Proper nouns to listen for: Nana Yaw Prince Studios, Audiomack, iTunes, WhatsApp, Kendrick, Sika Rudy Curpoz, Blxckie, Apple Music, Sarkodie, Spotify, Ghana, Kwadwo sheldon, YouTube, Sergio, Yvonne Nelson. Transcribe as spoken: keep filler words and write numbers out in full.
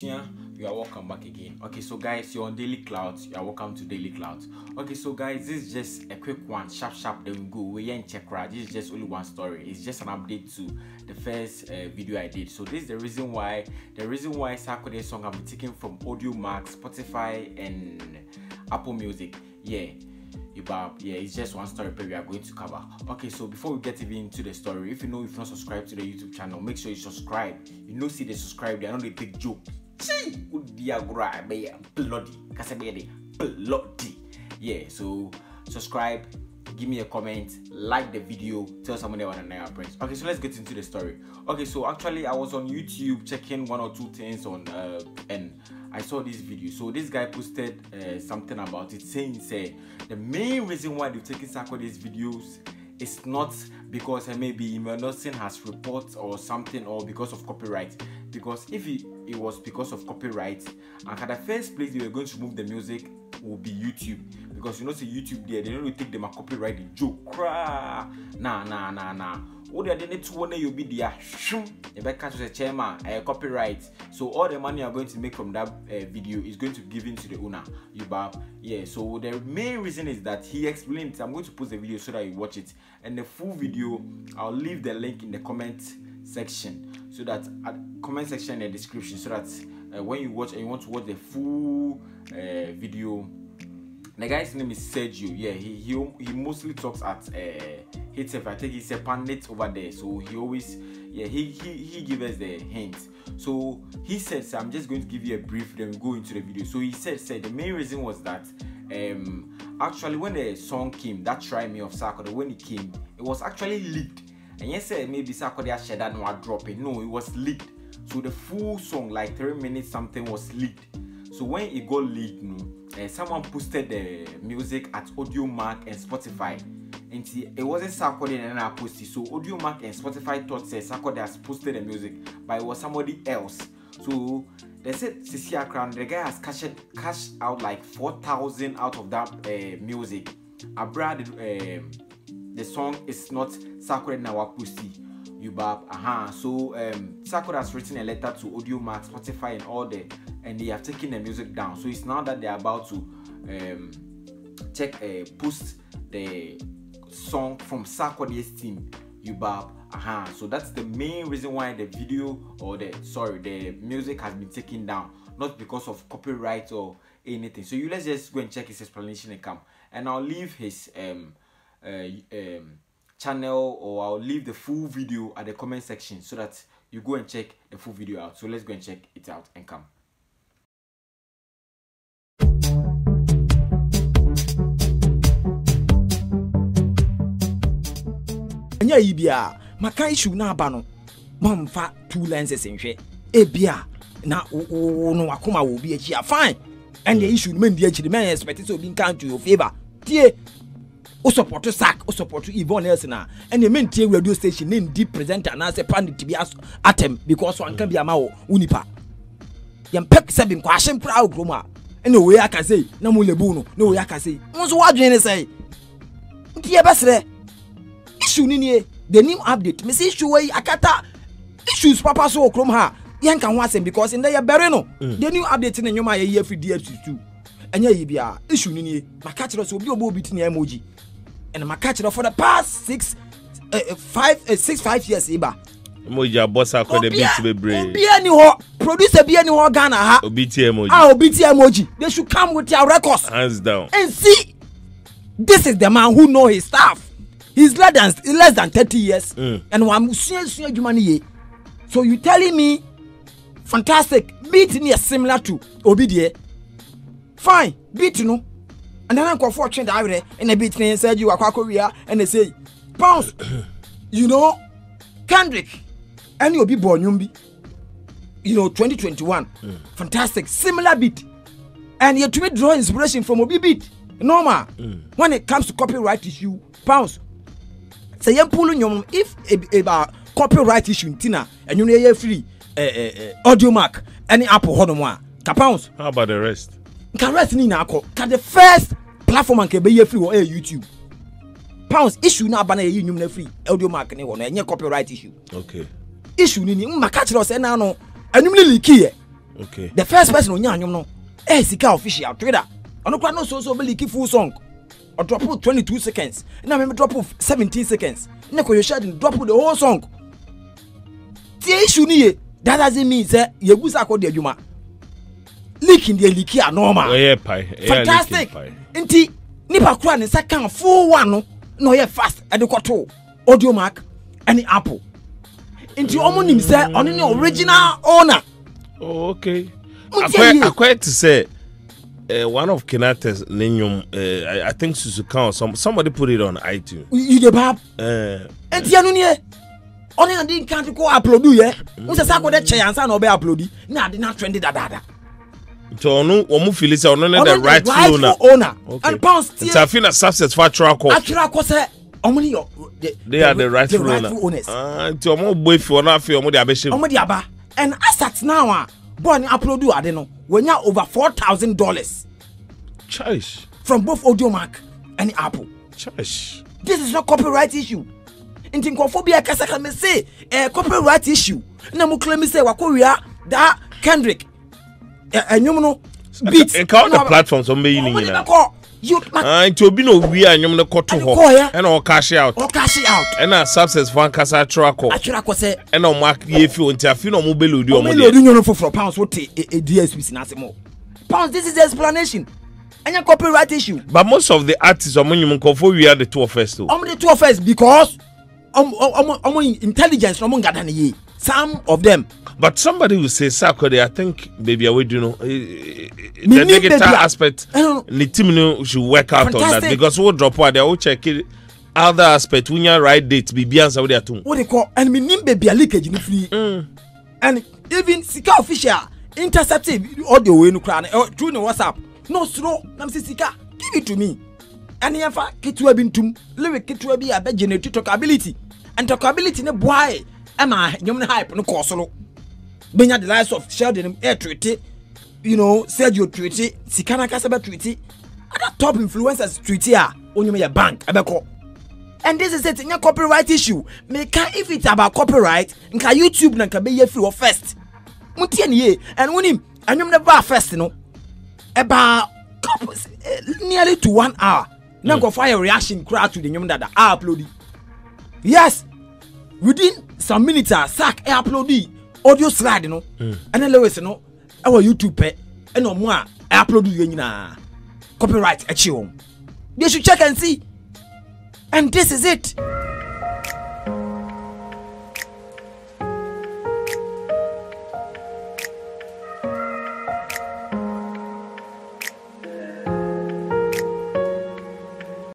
Yeah, you are welcome back again. Okay, so guys, you're on Daily Clouds. You are welcome to Daily Clouds. Okay, so guys, this is just a quick one, sharp sharp, then we go. We ain't check right. This is just only one story. It's just an update to the first uh, video I did. So this is the reason why the reason why Sarkodie song I'm taking from Audiomack, Spotify, and Apple Music. Yeah. About, yeah, it's just one story we are going to cover. Okay, so before we get even into the story, if you know if you're not subscribed to the YouTube channel, make sure you subscribe. You know, see they subscribe, they are not a big joke. Yeah, so subscribe, give me a comment, like the video, tell somebody about Nana Yaw Prince. Okay, so let's get into the story. Okay, so actually I was on YouTube checking one or two things on uh and I saw this video. So this guy posted uh, something about it, saying say the main reason why they've taken Sarkodie's videos is not because uh, maybe Yvonne Nelson has reports or something, or because of copyright. Because if it, it was because of copyright, and at the first place they were going to remove the music will be YouTube, because you know, see YouTube there, they don't really take them a copyright joke. Nah, nah, nah, nah. What they did to one you'll be there. The back catch the chairman, a copyright. So all the money you're going to make from that uh, video is going to be given to the owner. You bab. Yeah. So the main reason is that he explained. I'm going to post the video so that you watch it. And the full video, I'll leave the link in the comment section, so that at comment section in the description, so that uh, when you watch and you want to watch the full uh, video. The guy's name is Sergio. Yeah, he he, he mostly talks at uh, himself. I think he's a pundit over there, so he always yeah he he he gives us the hints. So he said, so I'm just going to give you a brief, then we go into the video. So he said, said the main reason was that um actually when the song came, that Try Me of Sarkodie, when it came, it was actually leaked. And yes, maybe Sarkodie shared that no dropping. No, it was leaked. So the full song, like three minutes something, was leaked. So when it got leaked, no. Uh, someone posted the music at Audiomack and Spotify, and see, it wasn't Sarkodie and I posted. So Audiomack and Spotify thought say Sarkodie has posted the music, but it was somebody else. So they said Sika Crown, the guy has cashed cashed out like four thousand out of that uh, music. Abra, the, uh, the song is not Sarkodie na wapusi. You bab, aha. So um, Sarkodie has written a letter to Audiomack, Spotify, and all the. And they have taken the music down. So it's now that they're about to um, check, uh, post the song from Sarkodie's team. You bab, aha. So that's the main reason why the video or the sorry the music has been taken down, not because of copyright or anything. So you let's just go and check his explanation and come. And I'll leave his um, uh, um, channel, or I'll leave the full video at the comment section so that you go and check the full video out. So let's go and check it out and come. Nya ibia maka issue na aba no mamfa two lenses nhwe ebia na no wakoma wo bi achi fine and the issue men bi achi men expect say obi nkan to your favor tie o support sack o support Yvonne Nelson na and the men tie radio station na ndi presenter na say pandit bi atem because one can be amawo unipa yam pep say bi nko ahye pra ogrom a and the way I can say na mo lebu no na way I can say mo so wadwen ne say tie besre issue ni the new update me say issue wey akata issues papa so okrom ha yan kan ho asem because in there bere no the new update ni nyoma ye free D F two anya ye bia issue ni ni maka kire so obi obo obi tin emoji and maka kire for the past six uh, five uh, six five years iba emoji abosa ko the beat be brave obi ani ho producer bi ani ho Ghana ha obi ti emoji ah obi ti emoji they should come with their records hands down and see this is the man who know his stuff. He's less than less than thirty years, mm. and I'm so you telling me, fantastic beat me is similar to Obidie. Fine, beat you know, and then I'm going for change every day. And they beat me and said you are Korea, and they say, bounce, you know, Kendrick, and you'll be born you know, twenty twenty-one, mm. fantastic, similar beat, and you to me draw inspiration from Obi beat. Normal mm. when it comes to copyright issue, bounce. Say you pulling your if about copyright issue tina and you need free uh, uh, Audiomack any Apple hold on one pounds. How about the rest? Can rest in alcohol. Can the first platform and can be free or YouTube pounds issue now banana you need free Audiomack any one any copyright issue. Okay. Issue nini. Makachi lo say na no. Any leak here. Okay. The first person who knew no, eh, Sika official trader. I don't know so so Blxckie full song. I drop out twenty-two seconds. Now I drop out seventeen seconds. Now Kwadwo Sheldon drop out the whole song. The issue is that doesn't mean that you go Sarkodie Juma. Leaking the leaky are normal. Yeah, pie. Fantastic. Inti nipa kwa ni second full one no yeah fast at the quarto Audiomack and the Apple. Inti omo nim say oni the original owner. Oh, okay. I quite to say uh, one of Kenate's Lenium uh, I, I think Suzuka or some somebody put it on iTunes. You the bab. Uh Inti anu ni oni na di country ko upload ye. Musa Sarkodie chance na obe upload na di na trend da da da. So no, we feel it. So no, no, the right owner. owner. Okay. And pounds. So I feel that subsets for Trako. Trako only they are the right owners. Ah, so we boy for now, for we the abeshi. We the aba. And assets now, ah, boy, upload you, I don't know. We now over four thousand dollars. Church. From both Audiomack and Apple. Church. This is not copyright issue. In Tinkophobia, Kasaka me say a copyright issue. Na mu claim me say wakuria da Kendrick. And you know, beats and count the platforms on me. And to be no, we are in the court to hoya and all cash out or cash out and our substance one Casa Traco. Traco said, and on mark if you interfere no mobile, you know, for pounds what a D S with Nasimo. Pounds, this is the explanation and a copyright issue. But most of the artists are monument for we are the two of us. I'm the two of us because I'm intelligence among Gadani. Some of them. But somebody will say, Sarkodie, I think, baby, I would, you know, the negative aspect, the team should work out fantastic. On that because we'll drop out, they will check it. Other aspect, when you write dates, be beyond what they do. What they call, and me name baby, I leakage, and even Sika official intercepted audio way in Ukraine through the WhatsApp. No, slow, I'm Sika, give it to me. And in fact, it will be to lyric, it will be a beginner to talkability. And talkability in a boy, am I, human hype, no course. When the likes of Sheldon Air Treaty, you know, Sergio Treaty, Sikana Kasaba Treaty, other top influencers treaty are on your bank, Abeko. And this is it in a copyright issue. Make if it's about copyright, and YouTube Nanka be free first. Mutien ye, and when him, and you never first, you know, about nearly to one hour. Nanko fire reaction crowd to the name that I uploaded. Yes, within some minutes, sack uploaded. Audio slide, you know, mm. And then Lewis, you know, our YouTube pay, and no more. I upload you in a copyright at you. They should check and see, and this is it.